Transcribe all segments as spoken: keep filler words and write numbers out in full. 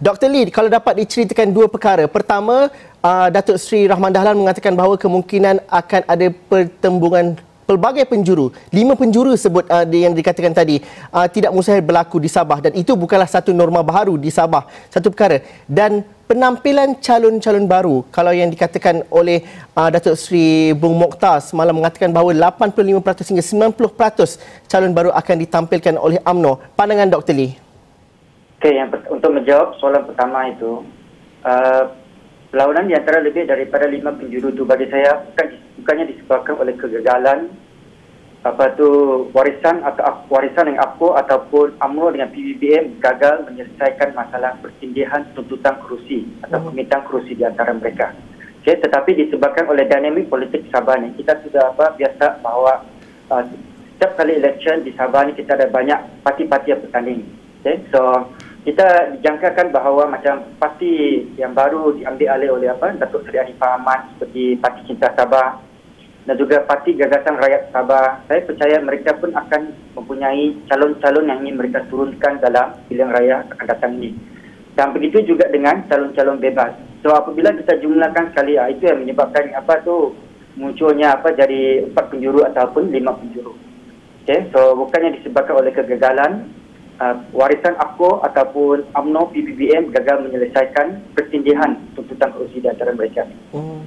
Doktor Lee, kalau dapat diceritakan dua perkara. Pertama, uh, Datuk Seri Rahman Dahlan mengatakan bahawa kemungkinan akan ada pertembungan pelbagai penjuru. Lima penjuru sebut uh, yang dikatakan tadi uh, tidak mustahil berlaku di Sabah, dan itu bukanlah satu norma baru di Sabah. Satu perkara. Dan penampilan calon-calon baru, kalau yang dikatakan oleh uh, Datuk Seri Bung Mokhtar semalam mengatakan bahawa lapan puluh lima peratus hingga sembilan puluh peratus calon baru akan ditampilkan oleh UMNO. Pandangan Doktor Lee? Okey, untuk menjawab soalan pertama itu, uh, perlawanan di antara lebih daripada lima penjuru itu bagi saya bukan, bukannya disebabkan oleh kegagalan apa tu warisan atau warisan yang aku ataupun UMNO dengan P B B M gagal menyelesaikan masalah pertindihan tuntutan kerusi atau permintaan kerusi di antara mereka. Okey, tetapi disebabkan oleh dinamik politik Sabah ni. Kita sudah apa biasa bahawa uh, setiap kali election di Sabah ni kita ada banyak parti-parti yang bertanding. Okey, so kita dijangkakan bahawa macam parti yang baru diambil alih oleh apa Dato' Sri Arifah Amat seperti Parti Cinta Sabah dan juga Parti Gagasan Rakyat Sabah, saya percaya mereka pun akan mempunyai calon-calon yang ingin mereka turunkan dalam pilihan raya akan datang ini. Dan begitu juga dengan calon-calon bebas. So apabila kita jumlahkan sekali, itu yang menyebabkan apa tu munculnya apa dari empat penjuru ataupun lima penjuru. Okey, so bukannya disebabkan oleh kegagalan Uh, warisan A P U ataupun UMNO P B B M gagal menyelesaikan pertindihan tuntutan kerusi di antara mereka. Mm.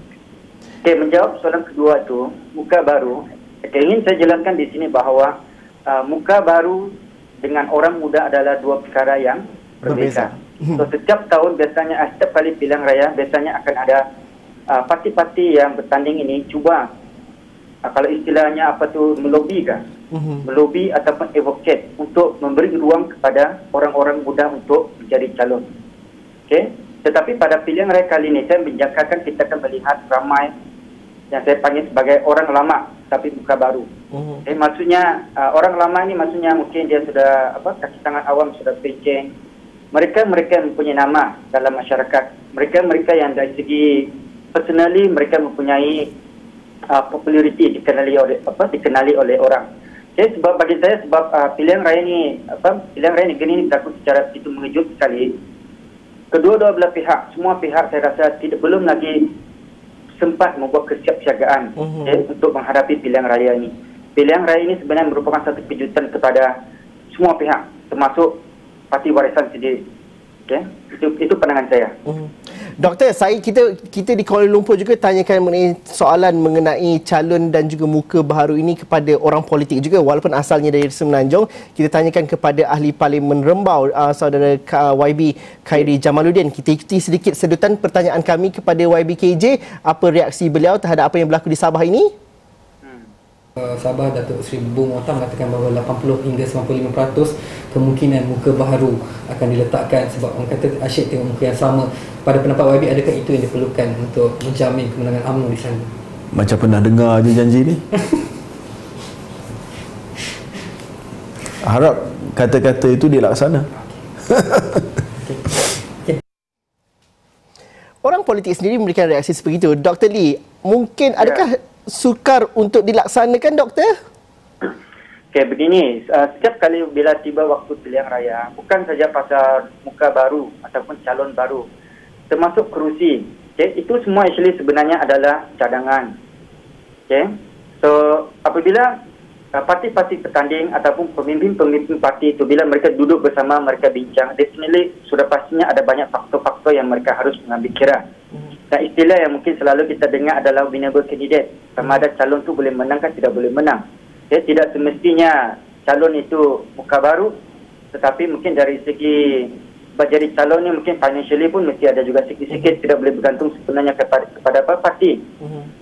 Okay, menjawab soalan kedua itu, muka baru. Okay, ingin saya jelaskan di sini bahawa uh, muka baru dengan orang muda adalah dua perkara yang berbeza. berbeza. So, setiap tahun biasanya, setiap kali pilihan raya biasanya akan ada uh, parti-parti yang bertanding ini cuba uh, kalau istilahnya apa tu melobi kah? melobi ataupun advocate untuk memberi ruang kepada orang-orang muda untuk menjadi calon. Okay? Tetapi pada pilihan raya kali ini, saya menjangkakan kita akan melihat ramai yang saya panggil sebagai orang lama tapi muka baru. Uh-huh. Okay? Maksudnya uh, orang lama ini maksudnya mungkin dia sudah apa kaki tangan awam sudah penceng. Mereka-mereka yang mempunyai nama dalam masyarakat. Mereka-mereka yang dari segi personally mereka mempunyai uh, populariti dikenali oleh apa dikenali oleh orang. Okay, sebab bagi saya sebab uh, pilihan raya ni apa pilihan raya negeri ni berlaku secara begitu mengejut sekali. Kedua-dua belah pihak, semua pihak saya rasa tidak belum lagi sempat membuat kesiapsiagaan mm-hmm. okay, untuk menghadapi pilihan raya ni. Pilihan raya ini sebenarnya merupakan satu kejutan kepada semua pihak termasuk parti warisan sendiri. Okay, itu itu pandangan saya. Mm-hmm. Doktor, saya kita kita di Kuala Lumpur juga tanyakan mengenai soalan mengenai calon dan juga muka baru ini kepada orang politik juga, walaupun asalnya dari Semenanjung. Kita tanyakan kepada ahli parlimen Rembau, uh, saudara Y B Khairi Jamaluddin. Kita ikuti sedikit sedutan pertanyaan kami kepada Y B K J, apa reaksi beliau terhadap apa yang berlaku di Sabah ini? Uh, Sabah, Datuk Seri Bung Mokhtar mengatakan bahawa lapan puluh hingga sembilan puluh lima peratus kemungkinan muka baru akan diletakkan sebab orang kata asyik tengok muka yang sama. Pada pendapat Y B, adakah itu yang diperlukan untuk menjamin kemenangan UMNO di sana? Macam pernah dengar je janji ni. Harap kata-kata itu dilaksana. Okay. Okay. Orang politik sendiri memberikan reaksi seperti itu. Doktor Lee, mungkin adakah yeah. sukar untuk dilaksanakan, Doktor? Okey, begini, uh, setiap kali bila tiba waktu pilihan raya, bukan saja pasal muka baru ataupun calon baru, termasuk kerusi. Okey, itu semua actually sebenarnya adalah cadangan. Okey. So, apabila uh, parti-parti pertanding ataupun pemimpin-pemimpin parti itu bila mereka duduk bersama, mereka bincang, definitely sudah pastinya ada banyak faktor-faktor yang mereka harus mengambil kira. Dan istilah yang mungkin selalu kita dengar adalah winnable candidate. Sama ada calon tu boleh menangkan, tidak boleh menang. Okay, tidak semestinya calon itu muka baru, tetapi mungkin dari segi menjadi calon ni mungkin financially pun mesti ada juga sikit-sikit, tidak boleh bergantung sebenarnya kepada, kepada apa parti.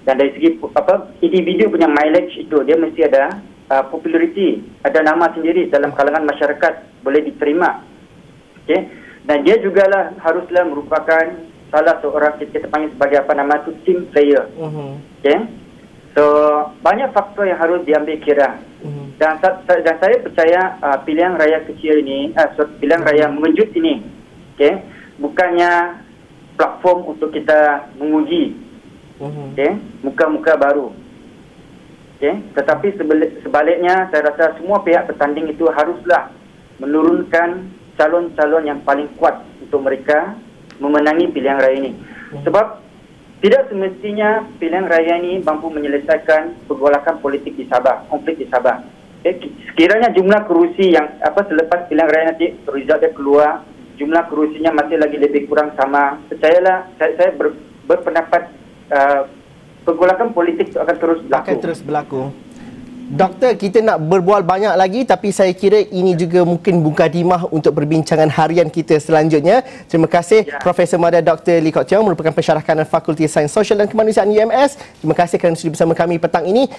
Dan dari segi apa individu punya mileage itu, dia mesti ada uh, popularity, ada nama sendiri dalam kalangan masyarakat boleh diterima. Okay, dan dia jugalah haruslah merupakan salah seorang kita panggil sebagai apa nama itu team player. Uh-huh. Okay? So banyak faktor yang harus diambil kira. Uh-huh. Dan, dan saya percaya uh, pilihan raya kecil ini, uh, so, pilihan uh-huh. raya mengejut ini, okay, bukannya platform untuk kita menguji uh-huh. okay, muka-muka baru. Okay? Tetapi sebalik, sebaliknya saya rasa semua pihak bertanding itu haruslah menurunkan calon-calon yang paling kuat untuk mereka memenangi pilihan raya ini. Sebab tidak semestinya pilihan raya ini mampu menyelesaikan pergolakan politik di Sabah, konflik di Sabah. Okay. Sekiranya jumlah kerusi yang apa selepas pilihan raya nanti result dia keluar, jumlah kerusinya masih lagi lebih kurang sama, percayalah saya, saya ber, berpendapat uh, pergolakan politik itu akan terus berlaku. Akan terus berlaku. Doktor, kita nak berbual banyak lagi, tapi saya kira ini juga mungkin mukadimah untuk perbincangan harian kita selanjutnya. Terima kasih ya. Profesor Madar Doktor Lee Kuok Tiung merupakan pensyarah kanan Fakulti Sains Sosial dan Kemanusiaan U M S. Terima kasih kerana sudi bersama kami petang ini.